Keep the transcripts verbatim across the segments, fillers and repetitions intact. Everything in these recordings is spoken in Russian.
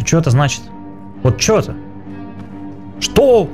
Ну что-то значит. Вот что-то. Что?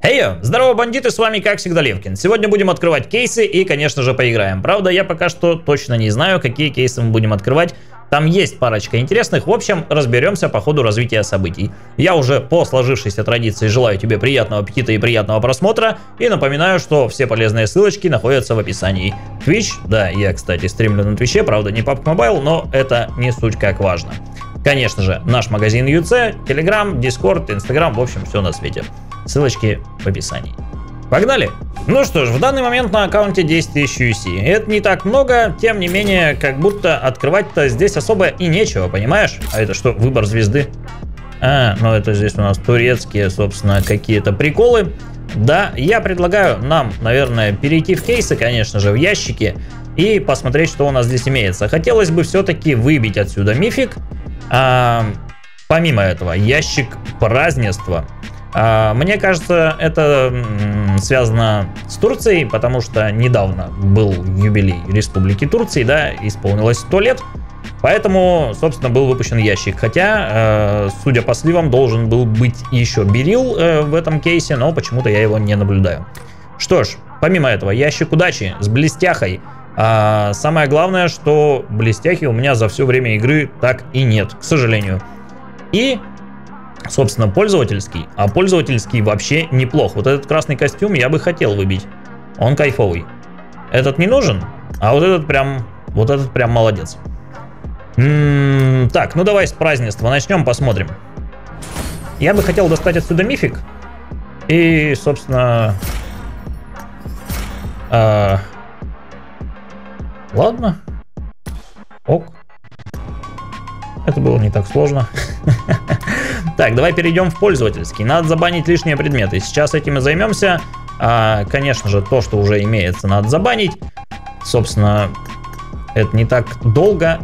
Эй, hey, здорово, бандиты, с вами, как всегда, Левкин. Сегодня будем открывать кейсы и, конечно же, поиграем. Правда, я пока что точно не знаю, какие кейсы мы будем открывать. Там есть парочка интересных. В общем, разберемся по ходу развития событий. Я уже по сложившейся традиции желаю тебе приятного аппетита и приятного просмотра. И напоминаю, что все полезные ссылочки находятся в описании. Twitch, да, я, кстати, стримлю на Twitch, правда, не пабг Mobile, но это не суть как важно. Конечно же, наш магазин ю си, Telegram, Discord, Instagram, в общем, все на свете. Ссылочки в описании. Погнали! Ну что ж, в данный момент на аккаунте десять тысяч ю си. Это не так много, тем не менее, как будто открывать-то здесь особо и нечего, понимаешь? А это что, выбор звезды? А, ну это здесь у нас турецкие, собственно, какие-то приколы. Да, я предлагаю нам, наверное, перейти в кейсы, конечно же, в ящики и посмотреть, что у нас здесь имеется. Хотелось бы все-таки выбить отсюда мифик. А, помимо этого, ящик празднества. А, мне кажется, это м, связано с Турцией, потому что недавно был юбилей Республики Турции, да, исполнилось сто лет. Поэтому, собственно, был выпущен ящик. Хотя, э, судя по сливам, должен был быть еще Берилл э, в этом кейсе, но почему-то я его не наблюдаю. Что ж, помимо этого, ящик удачи с блестяхой. А самое главное, что блестяхи у меня за все время игры так и нет, к сожалению. И, собственно, пользовательский. А пользовательский вообще неплох. Вот этот красный костюм я бы хотел выбить. Он кайфовый. Этот не нужен, а вот этот прям, вот этот прям молодец. М-м-м, так, ну давай с празднества начнем, посмотрим. Я бы хотел достать отсюда мифик. И, собственно... Э Ладно. Ок. Это было не так сложно. Так, давай перейдем в пользовательский. Надо забанить лишние предметы. Сейчас этим и займемся. А, конечно же, то, что уже имеется, надо забанить. Собственно, это не так долго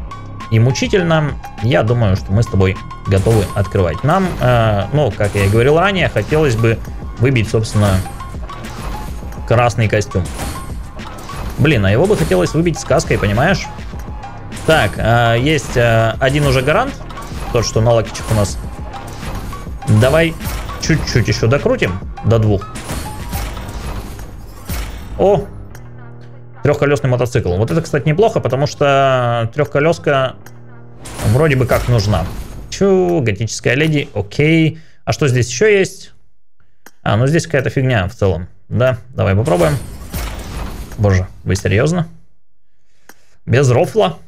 и мучительно. Я думаю, что мы с тобой готовы открывать. Нам, а, ну, как я и говорил ранее, хотелось бы выбить, собственно, красный костюм. Блин, а его бы хотелось выбить сказкой, понимаешь? Так, э, есть э, один уже гарант. Тот, что на лакичек у нас. Давай чуть-чуть еще докрутим. До двух. О! Трехколесный мотоцикл. Вот это, кстати, неплохо, потому что трехколеска вроде бы как нужна. Чу, готическая леди. Окей. А что здесь еще есть? А, ну здесь какая-то фигня в целом. Да, давай попробуем. Боже, вы серьезно? Без рофла?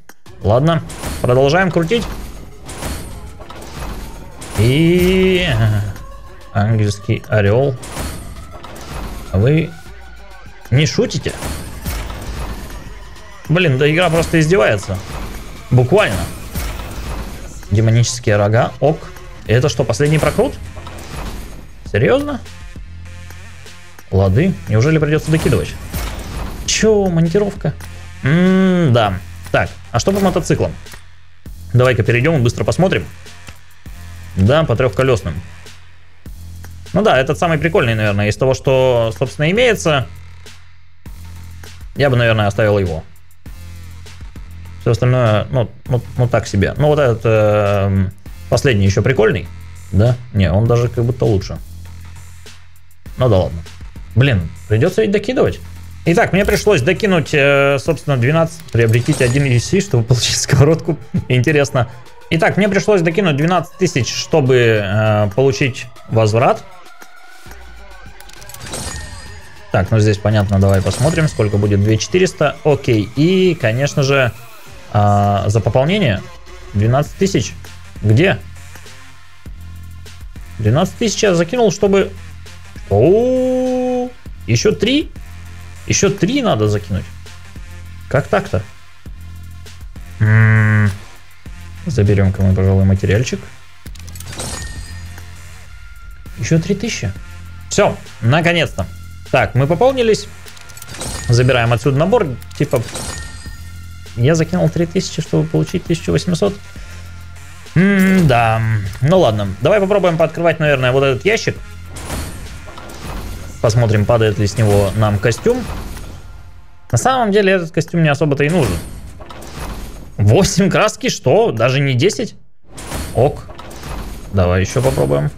Ладно, продолжаем крутить. И... Ангельский орел. Вы не шутите? Блин, да игра просто издевается. Буквально. Демонические рога. Ок. Это что, последний прокрут? Серьезно? Лады. Неужели придется докидывать? Чё, монтировка? М-м, да. Так, а что по мотоциклам? Давай-ка перейдем и быстро посмотрим. Да, по трехколесным. Ну да, этот самый прикольный, наверное, из того, что, собственно, имеется. Я бы, наверное, оставил его. Все остальное, ну, ну, ну так себе. Ну вот этот э-м, последний еще прикольный. Да? Не, он даже как будто лучше. Ну да ладно. Блин, придется ведь докидывать. Итак, мне пришлось докинуть, собственно, двенадцать. Приобретите один ю си, чтобы получить сковородку. Интересно. Итак, мне пришлось докинуть двенадцать тысяч, чтобы э, получить возврат. Так, ну здесь понятно, давай посмотрим, сколько будет две тысячи четыреста. Окей, и, конечно же, э, за пополнение двенадцать тысяч. Где? двенадцать тысяч я закинул, чтобы... О-о-о-о! Еще три? Еще три надо закинуть. Как так-то? Заберем-ка мы, пожалуй, материальчик. Еще три тысячи. Все, наконец-то. Так, мы пополнились. Забираем отсюда набор. Типа, я закинул три тысячи, чтобы получить тысячу восемьсот. М-да. Ну ладно, давай попробуем пооткрывать, наверное, вот этот ящик. Посмотрим, падает ли с него нам костюм. На самом деле этот костюм не особо-то и нужен. восемь краски, что? Даже не десять? Ок. Давай еще попробуем.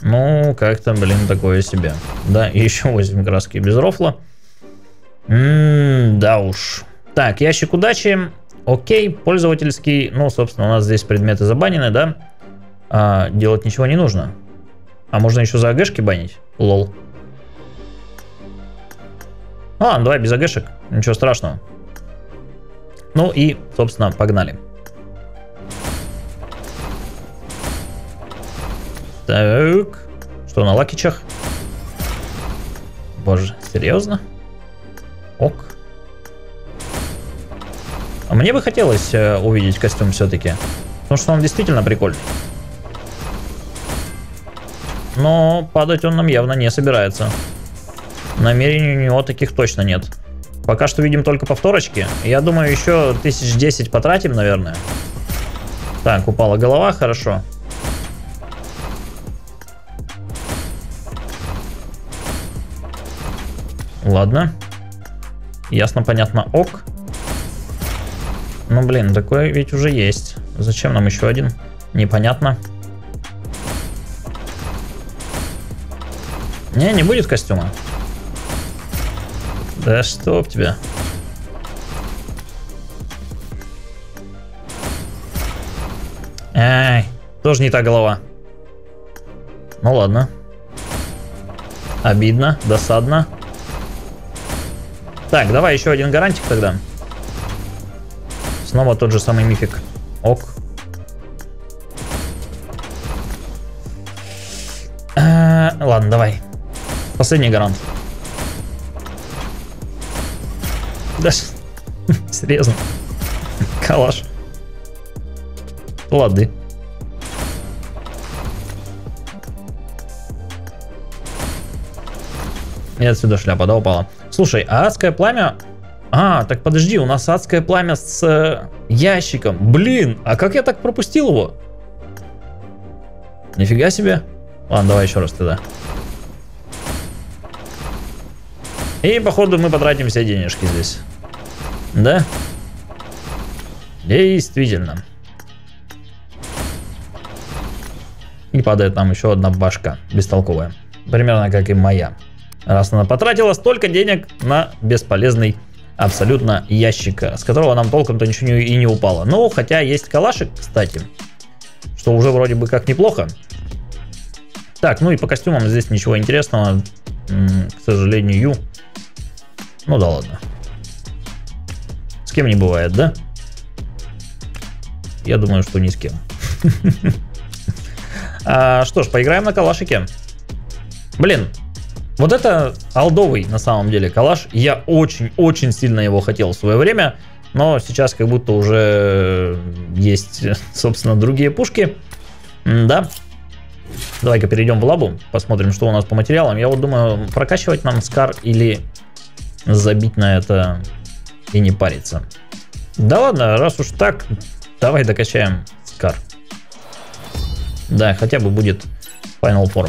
Ну, как-то, блин, такое себе. Да, и еще восемь краски без рофла. М-м, да уж. Так, ящик удачи. Окей, пользовательский. Ну, собственно, у нас здесь предметы забанены, да? А, делать ничего не нужно. А можно еще за АГшки банить? Лол. А, ну давай без АГшек. Ничего страшного. Ну и, собственно, погнали. Так. Что на лакичах? Боже, серьезно? Ок. А мне бы хотелось э, увидеть костюм все-таки. Потому что он действительно прикольный. Но падать он нам явно не собирается. Намерений у него таких точно нет. Пока что видим только повторочки. Я думаю, еще тысяч десять потратим, наверное. Так, упала голова, хорошо. Ладно. Ясно, понятно, ок. Ну, блин, такой ведь уже есть. Зачем нам еще один? Непонятно. Не, не будет костюма. Да что об тебя? Ай, тоже не та голова. Ну ладно. Обидно, досадно. Так, давай еще один гарантик тогда. Снова тот же самый мифик. Ок. А, ладно, давай. Последний гарант. Да, серьезно. Калаш. Лады. И отсюда шляпа, да, упала. Слушай, а адское пламя... А, так подожди, у нас адское пламя с э, ящиком. Блин, а как я так пропустил его? Нифига себе. Ладно, давай еще раз тогда. И, походу, мы потратим все денежки здесь. Да? Действительно. И падает нам еще одна башка бестолковая. Примерно как и моя. Раз она потратила столько денег на бесполезный абсолютно ящик, с которого нам толком-то ничего и не упало. Ну, хотя есть калашик, кстати. Что уже вроде бы как неплохо. Так, ну и по костюмам здесь ничего интересного. К сожалению. Ну да ладно. С кем не бывает, да? Я думаю, что ни с кем. Что ж, поиграем на калашике. Блин, вот это алдовый на самом деле калаш. Я очень-очень сильно его хотел в свое время. Но сейчас как будто уже есть, собственно, другие пушки. Да. Давай-ка перейдем в лабу. Посмотрим, что у нас по материалам. Я вот думаю, прокачивать нам Скар или... забить на это и не париться. Да ладно, раз уж так, давай докачаем Скар. Да, хотя бы будет Final Form.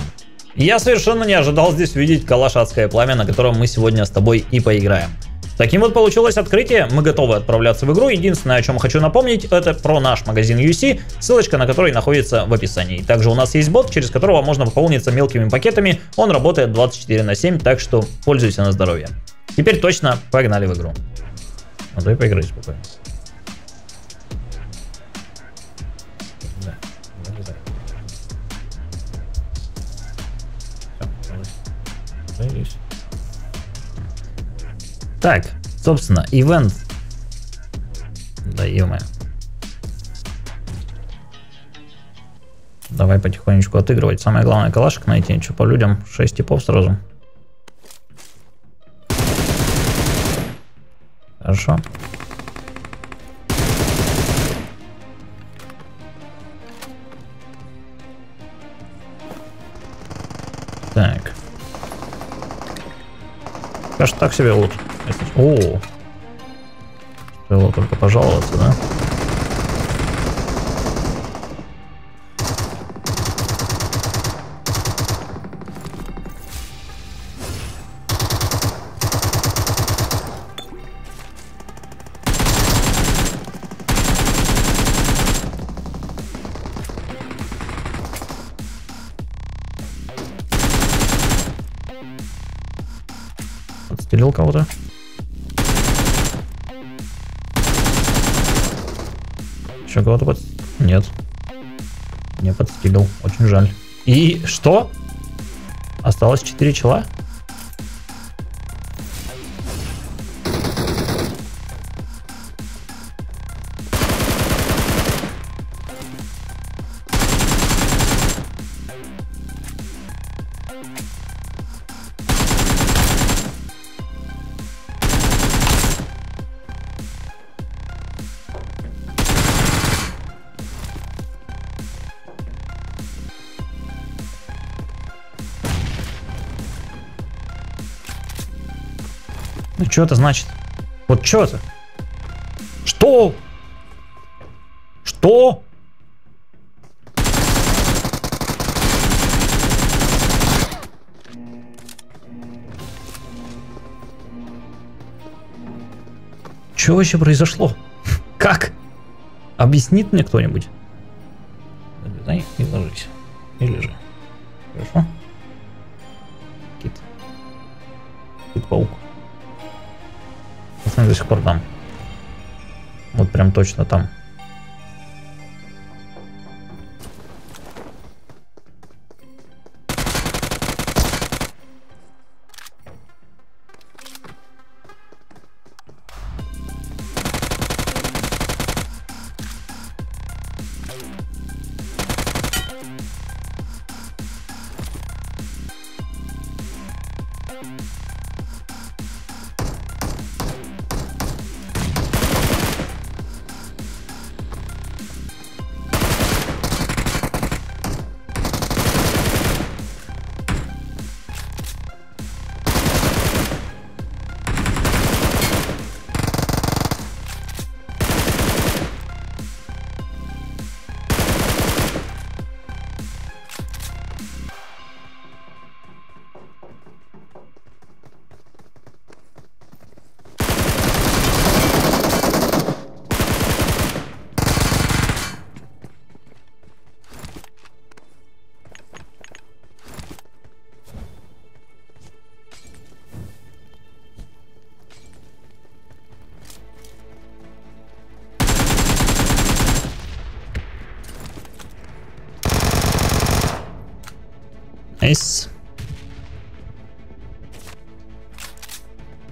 Я совершенно не ожидал здесь увидеть калаш адское пламя, на котором мы сегодня с тобой и поиграем. Таким вот получилось открытие, мы готовы отправляться в игру. Единственное, о чем хочу напомнить, это про наш магазин ю си, ссылочка на который находится в описании. Также у нас есть бот, через которого можно пополниться мелкими пакетами, он работает двадцать четыре на семь, так что пользуйся на здоровье. Теперь точно погнали в игру. А давай поиграть спокойно. Да, налезай. Все, налезай. Так, собственно, ивент. Да е-мое. Давай потихонечку отыгрывать. Самое главное, калашек найти. Что по людям? шесть типов сразу. Хорошо. Пока что так себе лут. О, было только пожаловаться, да? Отстрелил кого-то. Еще кого-то под... Нет. Не подстилил. Очень жаль. И что? Осталось четыре чела? Что это значит? Вот что это? Что? Что? Что вообще произошло? Как? Объяснит мне кто-нибудь? Дай и ложись. И лежи. Хорошо? Кит. Кит-паук. До сих пор там. Вот прям точно там.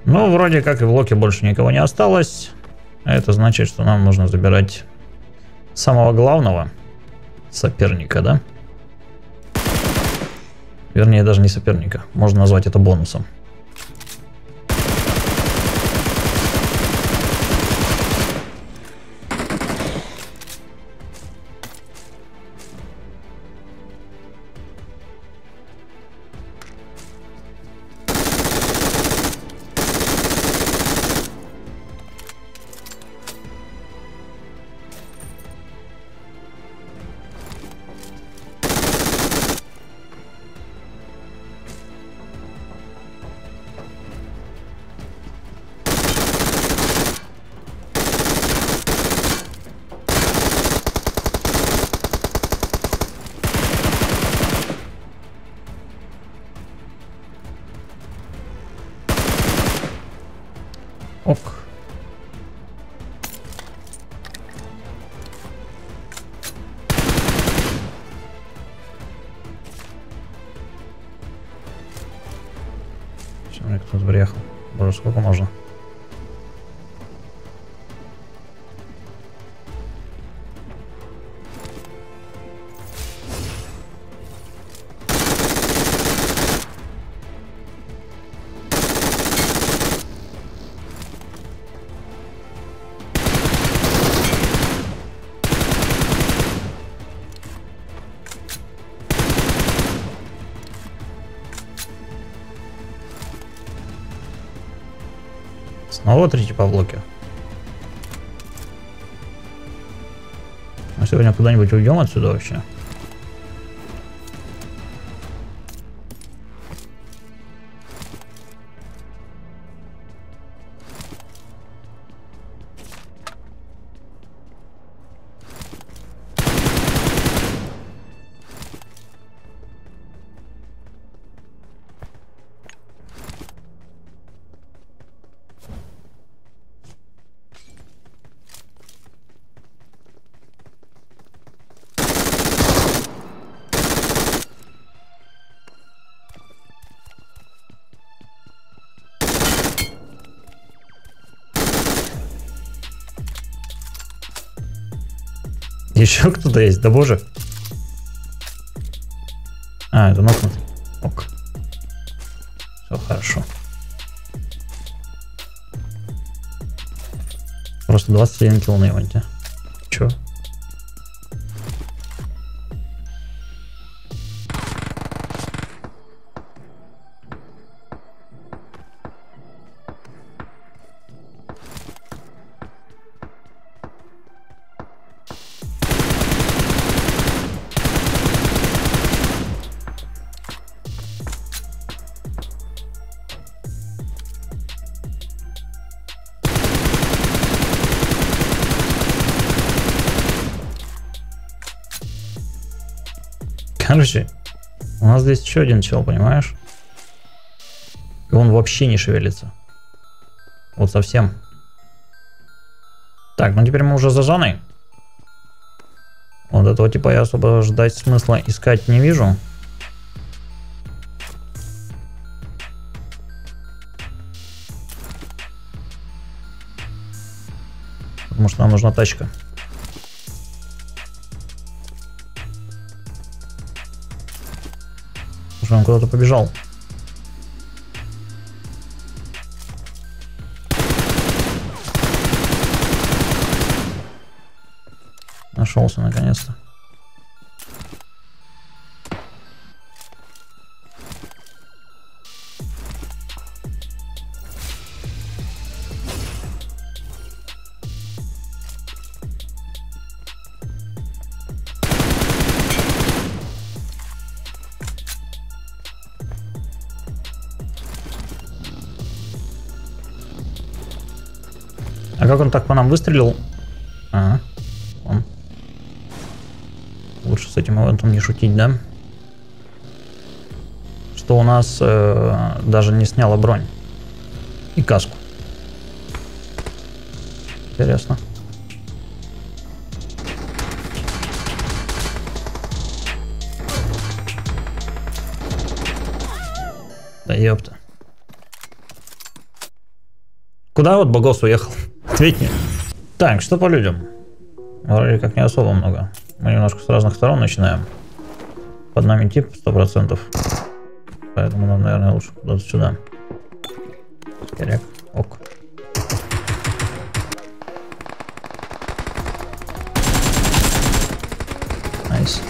Ну, вроде как и в локе больше никого не осталось. Это значит, что нам нужно забирать самого главного соперника, да? Вернее, даже не соперника. Можно назвать это бонусом. Снова третий по блоке. Мы сегодня куда-нибудь уйдем отсюда вообще? Еще кто-то есть, да боже. А, это нокнут. Ок. Все хорошо. Просто двадцать один килл на ивенте. Че? Короче, у нас здесь еще один чел, понимаешь? И он вообще не шевелится. Вот совсем. Так, ну теперь мы уже за зоной. Вот этого типа я особо ждать смысла искать не вижу. Потому что нам нужна тачка. Он куда-то побежал. Нашелся наконец-то. Как он так по нам выстрелил? Ага. Он. Лучше с этим ивентом не шутить, да? Что у нас э, даже не сняла бронь. И каску. Интересно. Да ёпта. Куда вот Богос уехал? Ответь мне. Так, что по людям? Вроде как не особо много. Мы немножко с разных сторон начинаем. Под нами тип сто процентов. Поэтому нам, наверное, лучше куда-то сюда. Скоряк. Ок. Найс.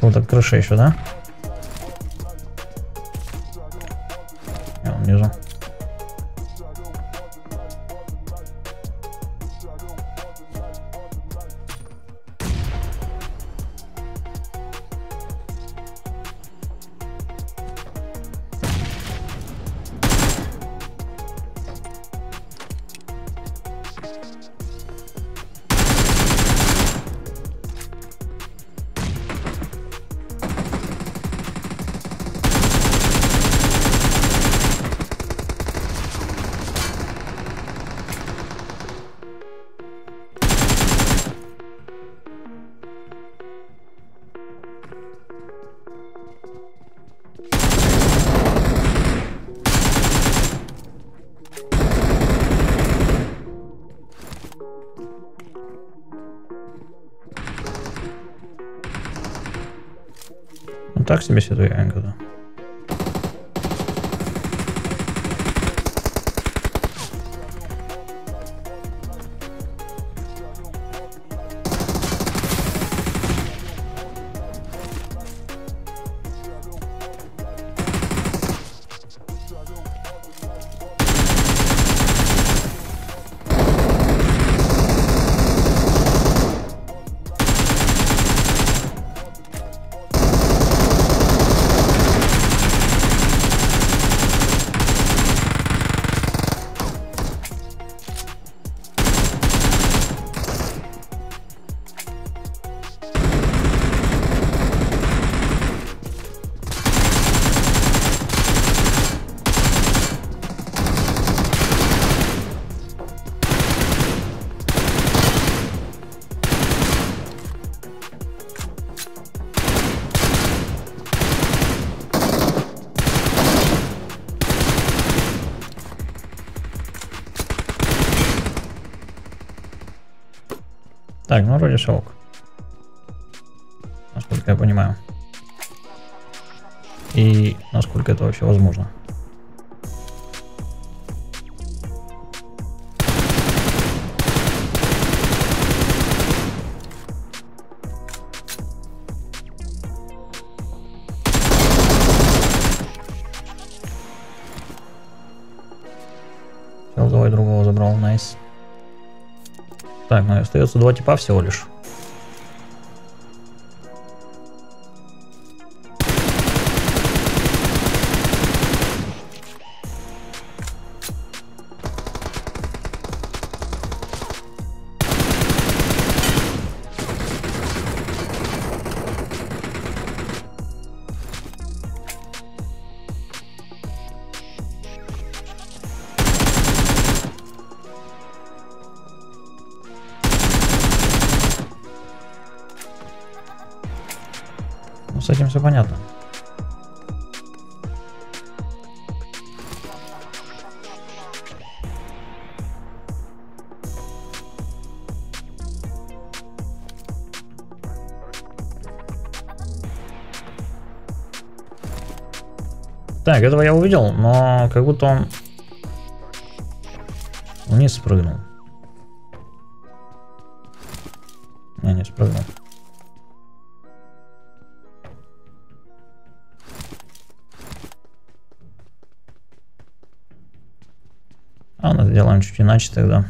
Вот так крыша еще, да? Я внизу. Так себе сюда я не году. Так, ну вроде шелк. Насколько я понимаю. И насколько это вообще возможно. Давай другого забрал, найс. Так, ну и остается два типа всего лишь. С этим все понятно. Так, этого я увидел, но как будто он вниз спрыгнул. Не, не спрыгнул. Делаем чуть иначе тогда.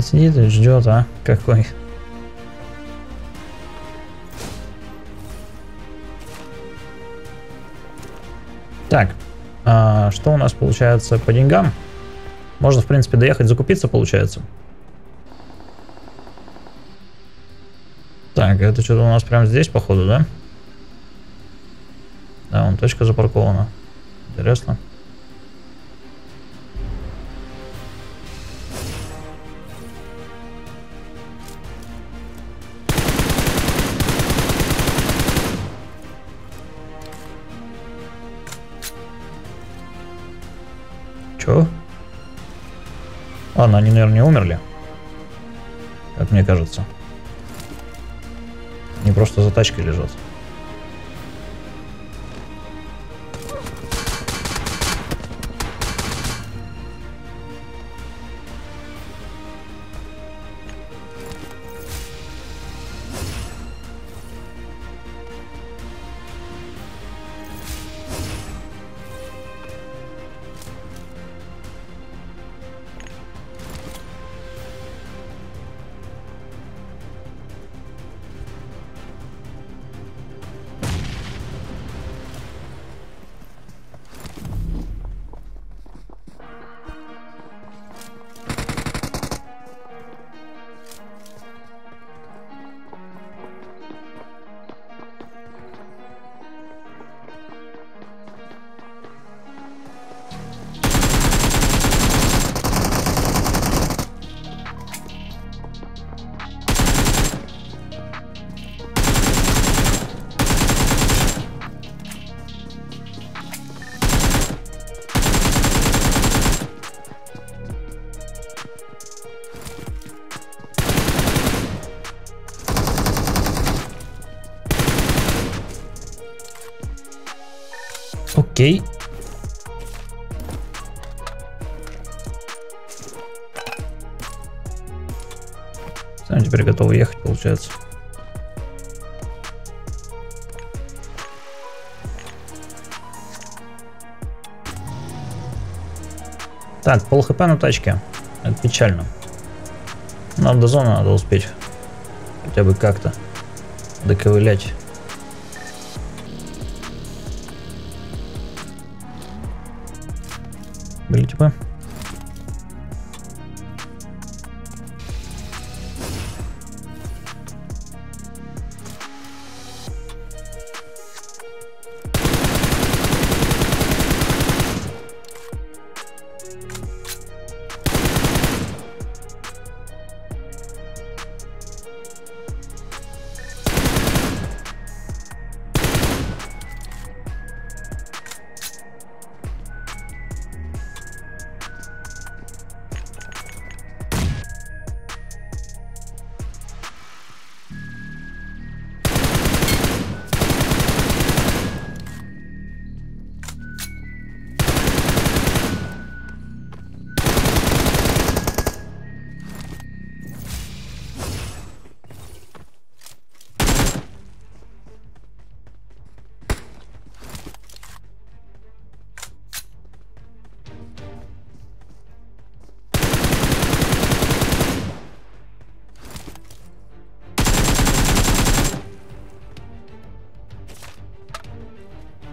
Сидит и ждет, а? Какой? Так, а что у нас получается по деньгам? Можно, в принципе, доехать закупиться, получается. Так, это что-то у нас прямо здесь, походу, да? Да, вон точка запаркована. Интересно. Ладно, они, наверное, не умерли, как мне кажется. Они просто за тачкой лежат. Окей. Сами теперь готовы ехать, получается. Так, пол хп на тачке. Это печально. Нам до зоны надо успеть. Хотя бы как-то доковылять. Были типа.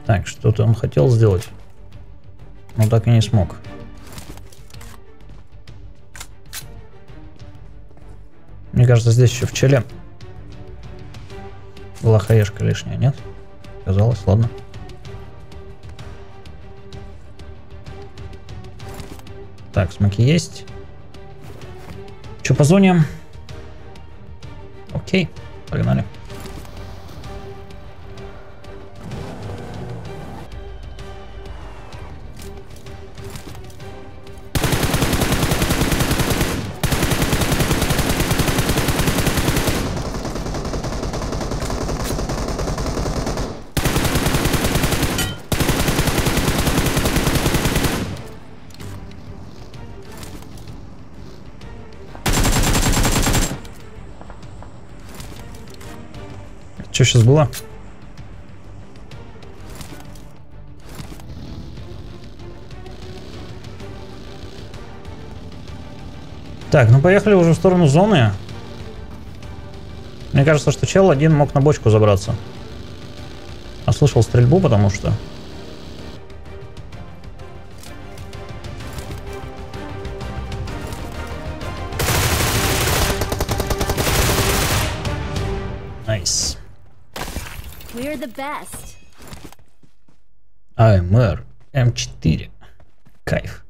Так, что-то он хотел сделать, но так и не смог. Мне кажется, здесь еще в челе была хаешка лишняя, нет? Казалось, ладно. Так, смоки есть. Че по зоне? Окей, погнали. Что сейчас было? Так, ну поехали уже в сторону зоны. Мне кажется, что чел один мог на бочку забраться. А слышал стрельбу, потому что... Найс. ай эм ар эм четыре. Кайф.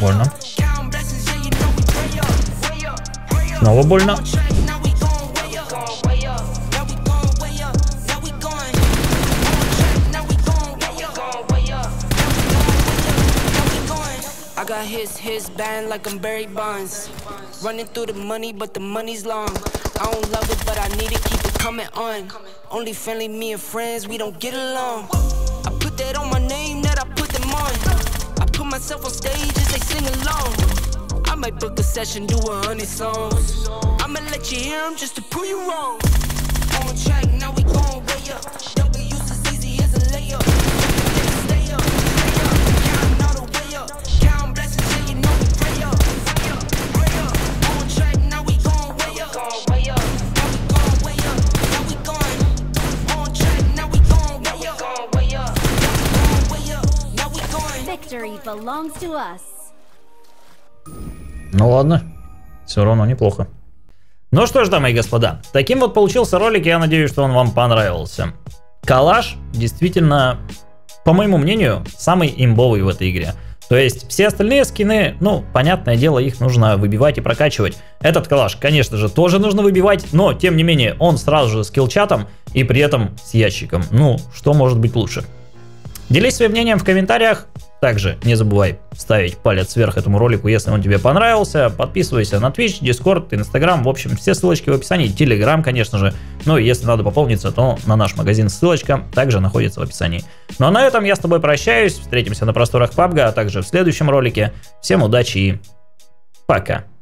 Больно. Снова больно. I got his his band like I'm Barry Bonds. Running through the money, but the money's long. I don't love it, but I need to keep it coming on. Only friendly me and friends, we don't get along. I put that on my name, that I put them on. I put myself on stage as they sing along. I might book a session, do a hundred songs. I'ma let you hear them just to prove you wrong. On track, now we going way up. Don't get used as easy as a layup. Ну ладно, все равно неплохо. Ну что ж, дамы и господа, таким вот получился ролик, я надеюсь, что он вам понравился. Калаш действительно, по моему мнению, самый имбовый в этой игре. То есть все остальные скины, ну, понятное дело, их нужно выбивать и прокачивать. Этот калаш, конечно же, тоже нужно выбивать, но, тем не менее, он сразу же с киллчатом и при этом с ящиком. Ну, что может быть лучше? Делись своим мнением в комментариях. Также не забывай ставить палец вверх этому ролику, если он тебе понравился. Подписывайся на Twitch, Discord, Instagram. В общем, все ссылочки в описании. Telegram, конечно же. Ну и если надо пополниться, то на наш магазин ссылочка также находится в описании. Ну а на этом я с тобой прощаюсь. Встретимся на просторах пабг, а также в следующем ролике. Всем удачи и пока.